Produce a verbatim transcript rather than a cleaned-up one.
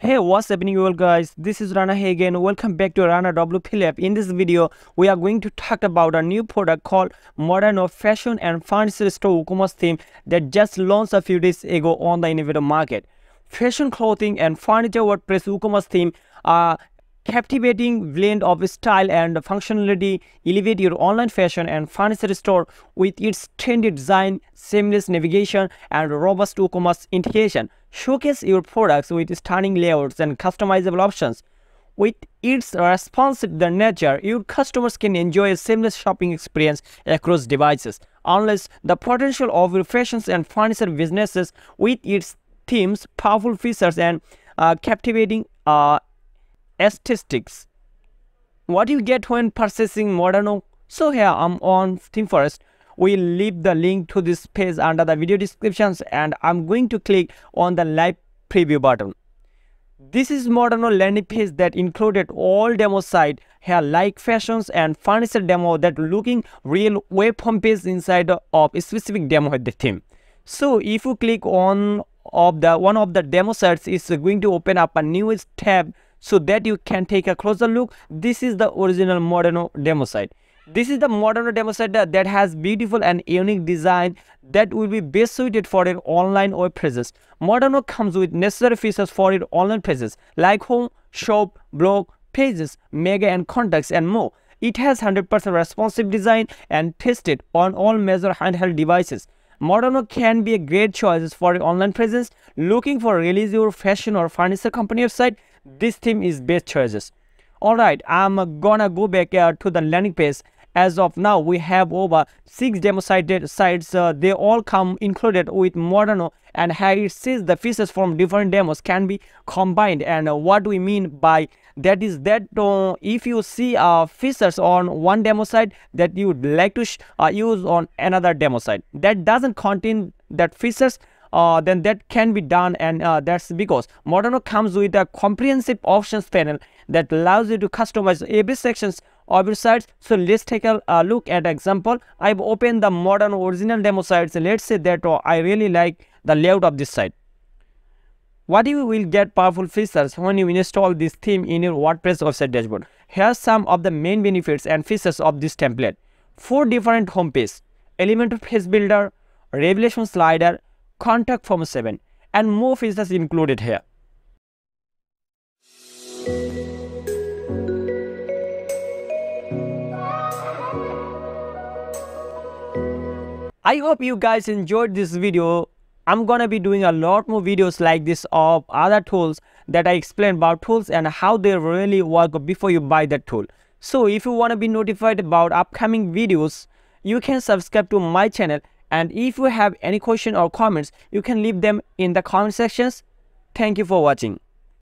Hey, what's happening all guys, this is Rana here again. Welcome back to Rana W P Lab. In this video we are going to talk about a new product called Moderno Fashion and Furniture Store WooCommerce theme that just launched a few days ago on the innovator market. Fashion clothing and furniture WordPress WooCommerce theme are captivating blend of style and functionality. Elevate your online fashion and furniture store with its trendy design, seamless navigation, and robust WooCommerce integration. Showcase your products with stunning layouts and customizable options. With its responsive nature, your customers can enjoy a seamless shopping experience across devices. Unless the potential of your fashion and furniture businesses with its themes, powerful features, and uh, captivating uh, aesthetics. What you get when purchasing Moderno? So here I'm on Theme Forest. We'll leave the link to this page under the video descriptions, and I'm going to click on the live preview button. This is Moderno landing page that included all demo site here like fashions and furniture demo that looking real web home page inside of a specific demo at the theme. So if you click on of the one of the demo sites, it's going to open up a newest tab so that you can take a closer look. This is the original Moderno demo site. This is the Moderno demo site that has beautiful and unique design that will be best suited for your online web presence. Moderno comes with necessary features for your online presence like home, shop, blog, pages, mega and contacts and more. It has one hundred percent responsive design and tested on all major handheld devices. Moderno can be a great choice for your online presence. Looking for release your fashion or furniture company website? This theme is best choices. Alright, I'm gonna go back uh, to the landing page. As of now, we have over six demo site, sites. Uh, they all come included with Moderno, and here it says the features from different demos can be combined. And uh, what we mean by that is that uh, if you see uh, features on one demo site that you would like to sh uh, use on another demo site that doesn't contain that features, Uh, then that can be done, and uh, that's because Moderno comes with a comprehensive options panel that allows you to customize every section of your sites. So let's take a uh, look at example. I've opened the Moderno original demo sites. Let's say that oh, I really like the layout of this site. What you will get powerful features when you install this theme in your WordPress website dashboard. Here's some of the main benefits and features of this template. Four different home pages, Elementor page builder, revelation slider, Contact Form seven, and more features included here. I hope you guys enjoyed this video. I'm gonna be doing a lot more videos like this of other tools that I explained about tools and how they really work before you buy that tool. So if you wanna be notified about upcoming videos, you can subscribe to my channel. And if you have any question or comments, you can leave them in the comment sections. Thank you for watching.